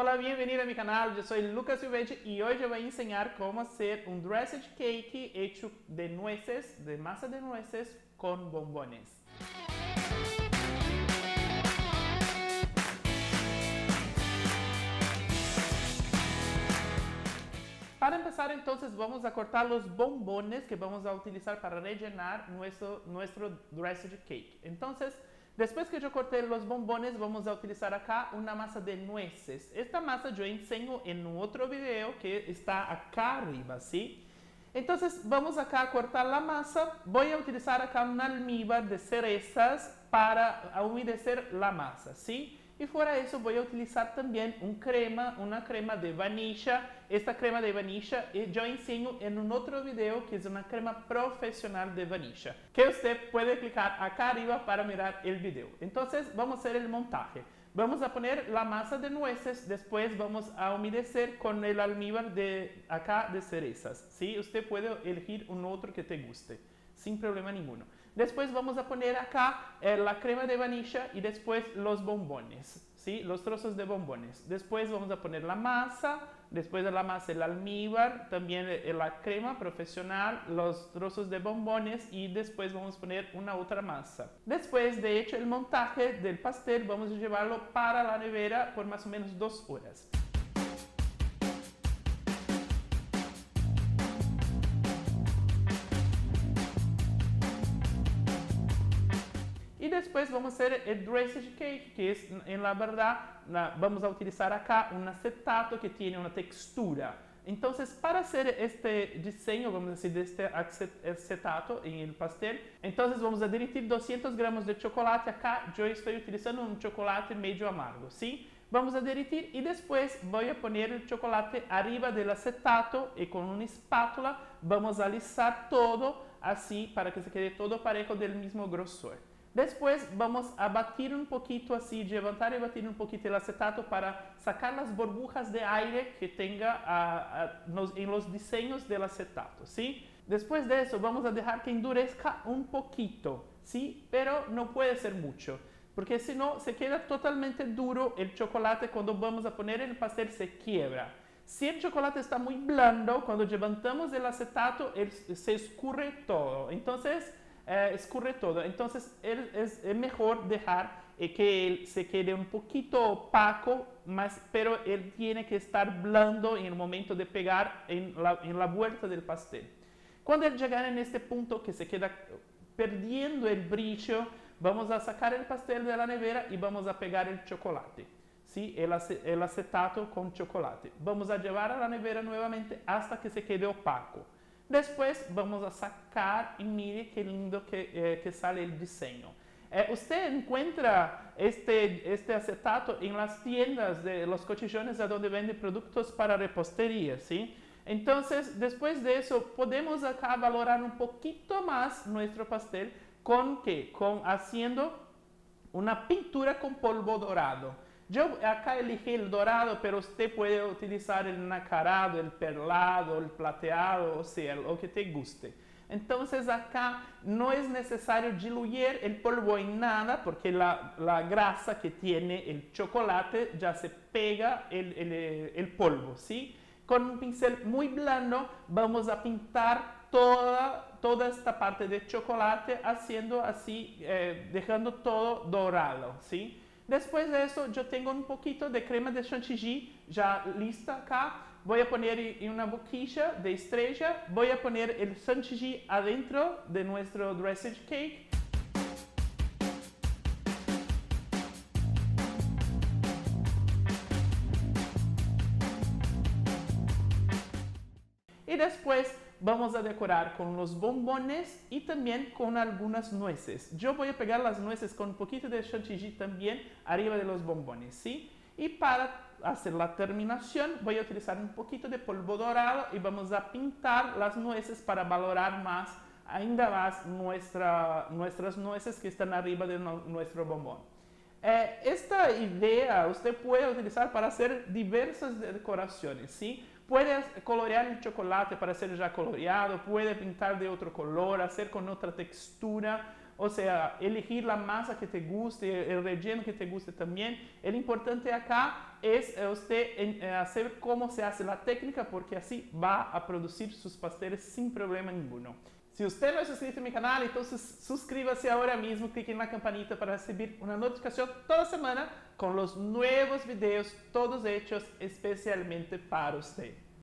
Olá, bem-vindo ao meu canal, eu sou Lucas Silvetti e hoje eu vou ensinar como fazer um dressage cake feito de nueces, de massa de nueces com bombones. Para começar, então, vamos a cortar os bombones que vamos a utilizar para rechear nosso dressage cake. Então, depois que eu cortei os bombones, vamos a utilizar acá uma massa de nueces. Esta massa eu ensino em um outro vídeo que está acá arriba, ¿sí? Então, vamos acá a cortar a massa. Vou a utilizar acá um almíbar de cerezas para umedecer a massa, ¿sí? E fora isso, vou a utilizar também uma crema de vanilla. Esta crema de vanilla eu ensino em um outro vídeo que é uma crema profissional de vanilla, que você pode clicar acá arriba para mirar o vídeo. Então, vamos fazer o montaje. Vamos a poner a massa de nueces, depois vamos a humedecer com o almíbar de acá de cerezas. ¿Sí? Você pode elegir um outro que te guste, sem problema nenhum. Depois vamos a poner acá a crema de vanilla e depois os bombones, ¿sí? Os trozos de bombones. Depois vamos a poner a massa, depois de la masa el almíbar, também a crema profissional, os trozos de bombones e depois vamos a poner uma outra massa. Depois de hecho el montaje del pastel vamos a llevarlo para la nevera por mais ou menos 2 horas. Depois vamos fazer o dressage cake, que é, na verdade, vamos utilizar acá um acetato que tem uma textura. Então, para fazer este desenho, vamos dizer, deste acetato em pastel, então vamos derretir 200 gramas de chocolate. Acá eu estou utilizando um chocolate meio amargo, ¿sí? Vamos a derretir e depois vou a poner o chocolate arriba do acetato e com uma espátula vamos a alisar todo assim para que se quede todo parejo del mesmo grosor. Depois vamos a bater um pouquinho assim, levantar e bater um pouquinho o acetato para sacar as burbujas de aire que tenha em los desenhos do acetato, ¿sí? Depois disso, vamos a deixar que endurezca um pouquinho, ¿sí? Pero não pode ser muito, porque senão se queda totalmente duro o chocolate. Quando vamos a poner el pastel se quiebra. Se o chocolate está muito blando, quando levantamos o acetato, se escurre todo. Então, escurre todo. Entonces es mejor dejar que él se quede un poquito opaco, pero él tiene que estar blando en el momento de pegar en la vuelta del pastel. Cuando él llega en este punto que se queda perdiendo el brillo, vamos a sacar el pastel de la nevera y vamos a pegar el chocolate, ¿sí? El acetato con chocolate. Vamos a llevar a la nevera nuevamente hasta que se quede opaco. Depois vamos a sacar e mire que lindo que sale o desenho. Você encontra este acetato em las tiendas de los cochillones, onde vende produtos para reposteria, ¿sí? Então, depois disso, podemos acá valorar um pouquinho mais nosso pastel com que? Com haciendo uma pintura com polvo dourado. Eu acá elegí o dourado, mas você pode utilizar o nacarado, o perlado, o plateado, ou seja, o que te guste. Então, acá não é necessário diluir o polvo em nada, porque a grasa que tem o chocolate já se pega o polvo, ¿sí? Com um pincel muito blando, vamos a pintar toda esta parte de chocolate, haciendo assim, deixando todo dourado, ¿sí? Depois disso, eu tenho um pouquinho de crema de chantilly já lista acá. Vou a poner em uma boquilla de estrella. Vou a poner o chantilly adentro de nosso dressage cake. E depois vamos a decorar com os bombones e também com algumas nueces. Eu vou pegar as nueces com um pouquinho de chantilly também, arriba de los bombones, ¿sí? E para fazer a terminação, vou utilizar um pouquinho de polvo dourado e vamos a pintar as nueces para valorar mais, ainda mais, nossas nueces que estão arriba de nosso bombón. Esta ideia você pode utilizar para fazer diversas decorações, ¿sí? Puedes colorear el chocolate para ser ya coloreado, puede pintar de otro color, hacer con otra textura ou seja, elegir a massa que te guste, o relleno que te guste também. O importante acá é você fazer como se faz a técnica, porque assim vai a produzir seus pastéis sem problema nenhum. Se você não é inscrito no meu canal, então suscríbase agora mesmo, clique na campanita para receber uma notificação toda semana com os novos vídeos, todos hechos especialmente para você.